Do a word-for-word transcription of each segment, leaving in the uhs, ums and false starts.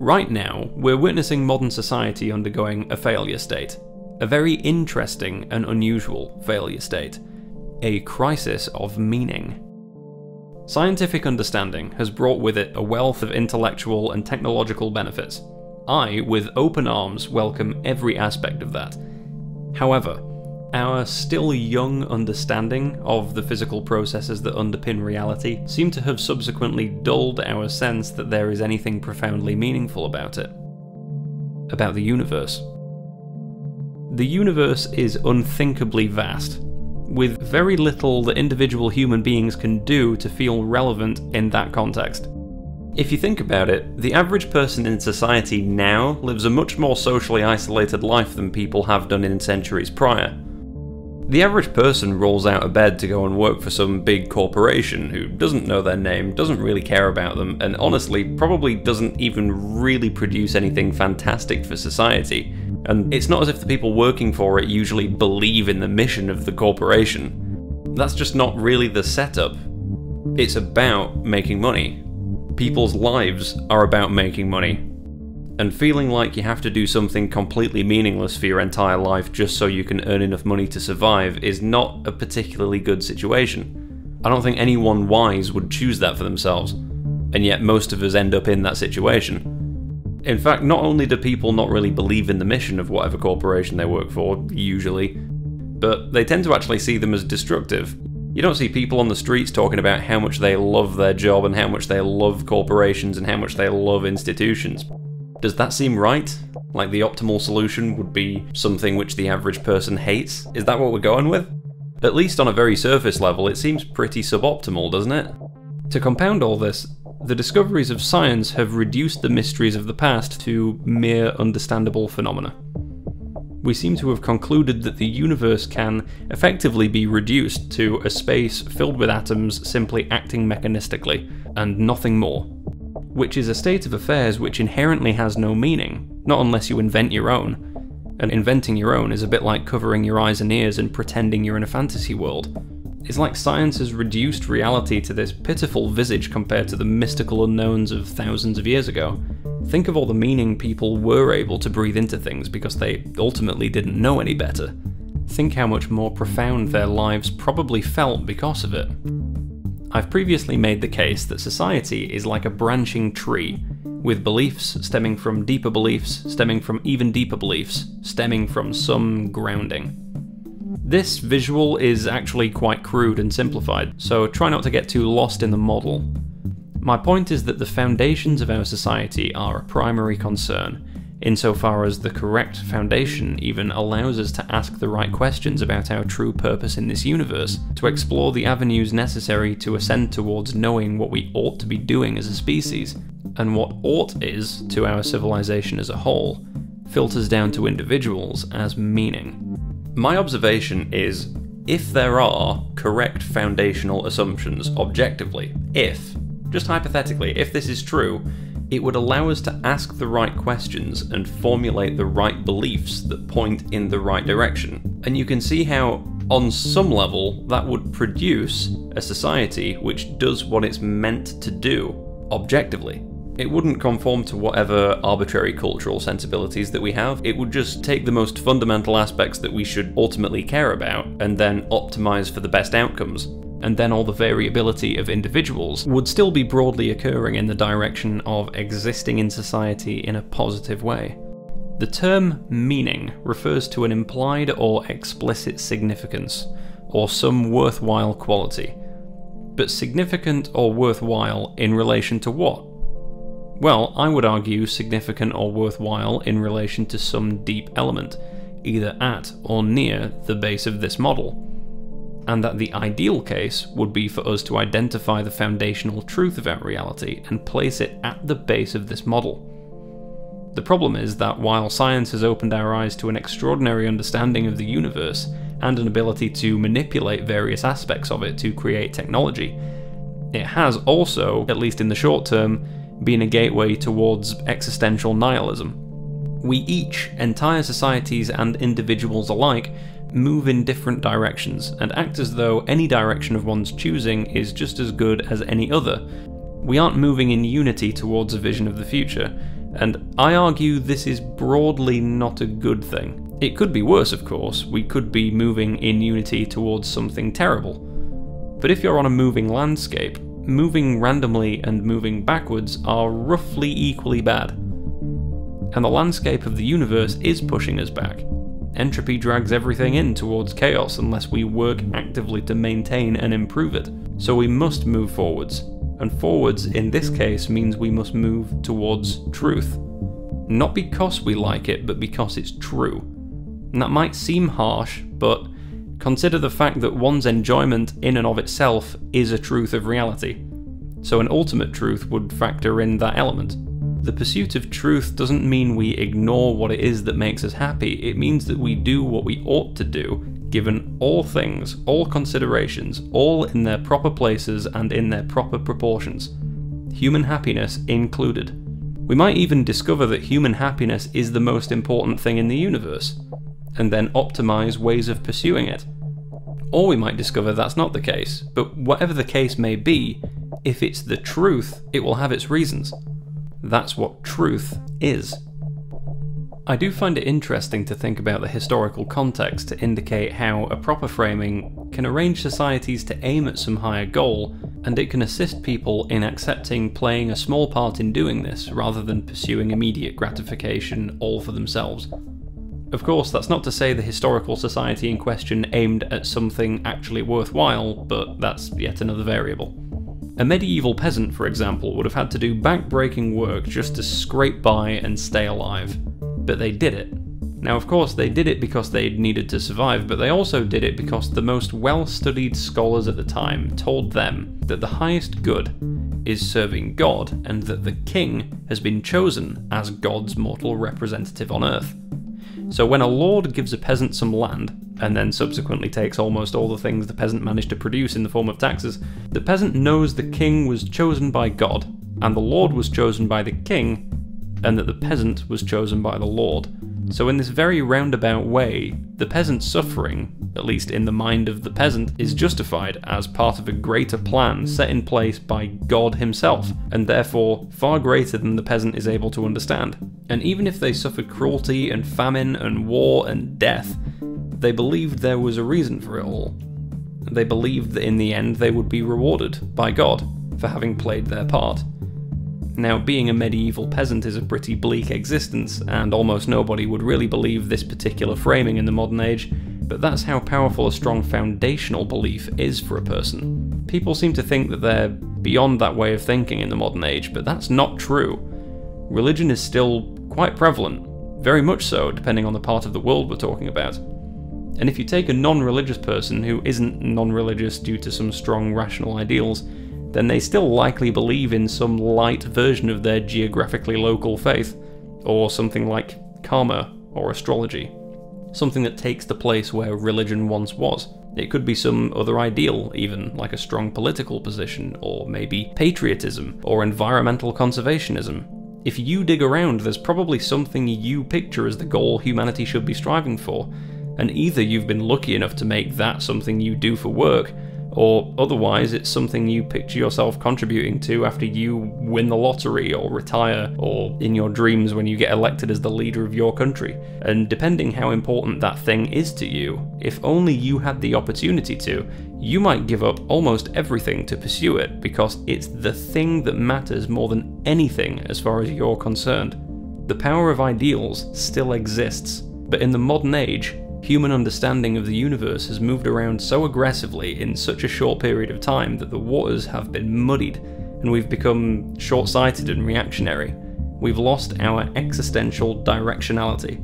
Right now, we're witnessing modern society undergoing a failure state. A very interesting and unusual failure state. A crisis of meaning. Scientific understanding has brought with it a wealth of intellectual and technological benefits. I, with open arms, welcome every aspect of that. However, our still young understanding of the physical processes that underpin reality seem to have subsequently dulled our sense that there is anything profoundly meaningful about it. About the universe. The universe is unthinkably vast, with very little that individual human beings can do to feel relevant in that context. If you think about it, the average person in society now lives a much more socially isolated life than people have done in centuries prior. The average person rolls out of bed to go and work for some big corporation who doesn't know their name, doesn't really care about them, and honestly probably doesn't even really produce anything fantastic for society. And it's not as if the people working for it usually believe in the mission of the corporation. That's just not really the setup. It's about making money. People's lives are about making money. And feeling like you have to do something completely meaningless for your entire life just so you can earn enough money to survive is not a particularly good situation. I don't think anyone wise would choose that for themselves, and yet most of us end up in that situation. In fact, not only do people not really believe in the mission of whatever corporation they work for, usually, but they tend to actually see them as destructive. You don't see people on the streets talking about how much they love their job and how much they love corporations and how much they love institutions. Does that seem right? Like the optimal solution would be something which the average person hates? Is that what we're going with? At least on a very surface level, it seems pretty suboptimal, doesn't it? To compound all this, the discoveries of science have reduced the mysteries of the past to mere understandable phenomena. We seem to have concluded that the universe can effectively be reduced to a space filled with atoms simply acting mechanistically, and nothing more. Which is a state of affairs which inherently has no meaning, not unless you invent your own. And inventing your own is a bit like covering your eyes and ears and pretending you're in a fantasy world. It's like science has reduced reality to this pitiful visage compared to the mystical unknowns of thousands of years ago. Think of all the meaning people were able to breathe into things because they ultimately didn't know any better. Think how much more profound their lives probably felt because of it. I've previously made the case that society is like a branching tree, with beliefs stemming from deeper beliefs, stemming from even deeper beliefs, stemming from some grounding. This visual is actually quite crude and simplified, so try not to get too lost in the model. My point is that the foundations of our society are a primary concern, insofar as the correct foundation even allows us to ask the right questions about our true purpose in this universe, to explore the avenues necessary to ascend towards knowing what we ought to be doing as a species, and what ought is to our civilization as a whole, filters down to individuals as meaning. My observation is, if there are correct foundational assumptions objectively, if, just hypothetically, if this is true, it would allow us to ask the right questions and formulate the right beliefs that point in the right direction. And you can see how, on some level, that would produce a society which does what it's meant to do, objectively. It wouldn't conform to whatever arbitrary cultural sensibilities that we have, it would just take the most fundamental aspects that we should ultimately care about and then optimize for the best outcomes. And then all the variability of individuals would still be broadly occurring in the direction of existing in society in a positive way. The term meaning refers to an implied or explicit significance, or some worthwhile quality. But significant or worthwhile in relation to what? Well, I would argue significant or worthwhile in relation to some deep element, either at or near the base of this model. And that the ideal case would be for us to identify the foundational truth of our reality and place it at the base of this model. The problem is that while science has opened our eyes to an extraordinary understanding of the universe and an ability to manipulate various aspects of it to create technology, it has also, at least in the short term, been a gateway towards existential nihilism. We each, entire societies and individuals alike, move in different directions, and act as though any direction of one's choosing is just as good as any other. We aren't moving in unity towards a vision of the future, and I argue this is broadly not a good thing. It could be worse, of course. We could be moving in Unity towards something terrible. But if you're on a moving landscape, moving randomly and moving backwards are roughly equally bad. And the landscape of the universe is pushing us back. Entropy drags everything in towards chaos unless we work actively to maintain and improve it. So we must move forwards. And forwards, in this case, means we must move towards truth. Not because we like it, but because it's true. And that might seem harsh, but consider the fact that one's enjoyment in and of itself is a truth of reality. So an ultimate truth would factor in that element. The pursuit of truth doesn't mean we ignore what it is that makes us happy. It means that we do what we ought to do, given all things, all considerations, all in their proper places and in their proper proportions. Human happiness included. We might even discover that human happiness is the most important thing in the universe, and then optimize ways of pursuing it. Or we might discover that's not the case, but whatever the case may be, if it's the truth, it will have its reasons. That's what truth is. I do find it interesting to think about the historical context to indicate how a proper framing can arrange societies to aim at some higher goal, and it can assist people in accepting playing a small part in doing this rather than pursuing immediate gratification all for themselves. Of course, that's not to say the historical society in question aimed at something actually worthwhile, but that's yet another variable. A medieval peasant, for example, would have had to do back-breaking work just to scrape by and stay alive. But they did it. Now, of course, they did it because they needed to survive, but they also did it because the most well-studied scholars at the time told them that the highest good is serving God, and that the king has been chosen as God's mortal representative on earth. So when a lord gives a peasant some land, and then subsequently takes almost all the things the peasant managed to produce in the form of taxes, the peasant knows the king was chosen by God, and the lord was chosen by the king, and that the peasant was chosen by the lord. So in this very roundabout way, the peasant's suffering, at least in the mind of the peasant, is justified as part of a greater plan set in place by God himself, and therefore far greater than the peasant is able to understand. And even if they suffered cruelty and famine and war and death, they believed there was a reason for it all. They believed that in the end they would be rewarded by God for having played their part. Now, being a medieval peasant is a pretty bleak existence, and almost nobody would really believe this particular framing in the modern age, but that's how powerful a strong foundational belief is for a person. People seem to think that they're beyond that way of thinking in the modern age, but that's not true. Religion is still quite prevalent, very much so, depending on the part of the world we're talking about. And if you take a non-religious person who isn't non-religious due to some strong rational ideals, then they still likely believe in some light version of their geographically local faith, or something like karma or astrology. Something that takes the place where religion once was. It could be some other ideal even, like a strong political position, or maybe patriotism, or environmental conservationism. If you dig around, there's probably something you picture as the goal humanity should be striving for, and either you've been lucky enough to make that something you do for work, or otherwise it's something you picture yourself contributing to after you win the lottery or retire, or in your dreams when you get elected as the leader of your country. And depending how important that thing is to you, if only you had the opportunity to, you might give up almost everything to pursue it, because it's the thing that matters more than anything as far as you're concerned. The power of ideals still exists, but in the modern age, human understanding of the universe has moved around so aggressively in such a short period of time that the waters have been muddied, and we've become short-sighted and reactionary. We've lost our existential directionality.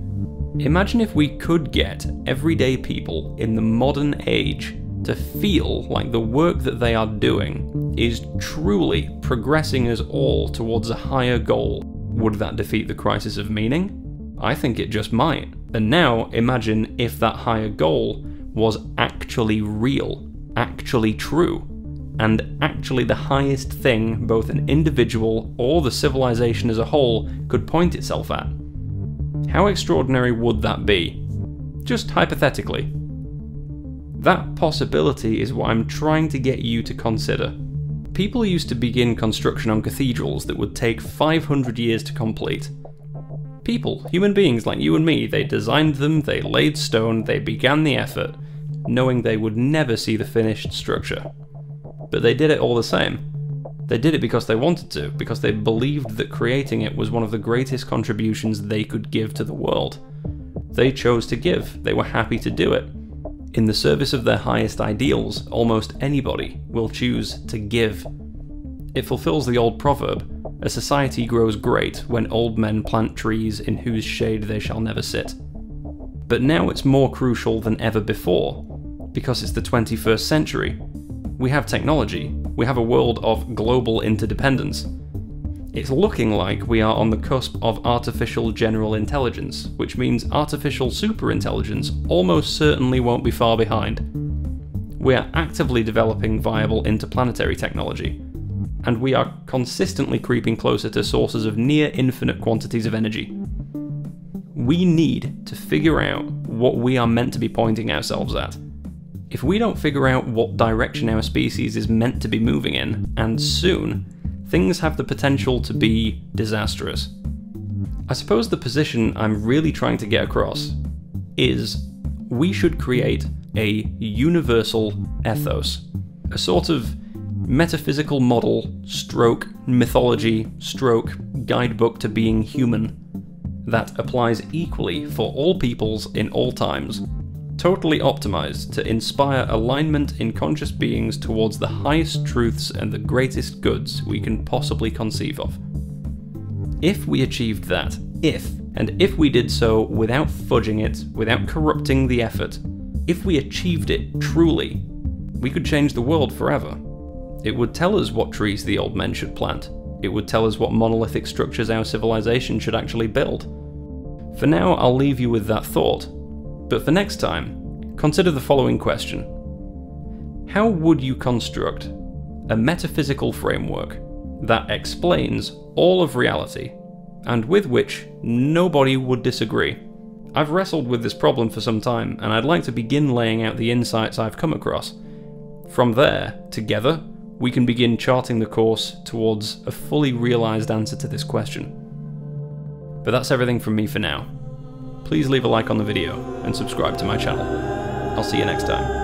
Imagine if we could get everyday people in the modern age to feel like the work that they are doing is truly progressing us all towards a higher goal. Would that defeat the crisis of meaning? I think it just might. And now, imagine if that higher goal was actually real, actually true, and actually the highest thing both an individual or the civilization as a whole could point itself at. How extraordinary would that be? Just hypothetically. That possibility is what I'm trying to get you to consider. People used to begin construction on cathedrals that would take five hundred years to complete. People, human beings like you and me, they designed them, they laid stone, they began the effort, knowing they would never see the finished structure. But they did it all the same. They did it because they wanted to, because they believed that creating it was one of the greatest contributions they could give to the world. They chose to give, they were happy to do it. In the service of their highest ideals, almost anybody will choose to give. It fulfills the old proverb, a society grows great when old men plant trees in whose shade they shall never sit. But now it's more crucial than ever before, because it's the twenty-first century. We have technology, we have a world of global interdependence. It's looking like we are on the cusp of artificial general intelligence, which means artificial superintelligence almost certainly won't be far behind. We are actively developing viable interplanetary technology, and we are consistently creeping closer to sources of near-infinite quantities of energy. We need to figure out what we are meant to be pointing ourselves at. If we don't figure out what direction our species is meant to be moving in, and soon, things have the potential to be disastrous. I suppose the position I'm really trying to get across is we should create a universal ethos, a sort of metaphysical model, stroke, mythology, stroke, guidebook to being human that applies equally for all peoples in all times, totally optimized to inspire alignment in conscious beings towards the highest truths and the greatest goods we can possibly conceive of. If we achieved that, if, and if we did so without fudging it, without corrupting the effort, if we achieved it truly, we could change the world forever. It would tell us what trees the old men should plant. It would tell us what monolithic structures our civilization should actually build. For now, I'll leave you with that thought. But for next time, consider the following question. How would you construct a metaphysical framework that explains all of reality, and with which nobody would disagree? I've wrestled with this problem for some time, and I'd like to begin laying out the insights I've come across. From there, together, we can begin charting the course towards a fully realized answer to this question. But that's everything from me for now. Please leave a like on the video and subscribe to my channel. I'll see you next time.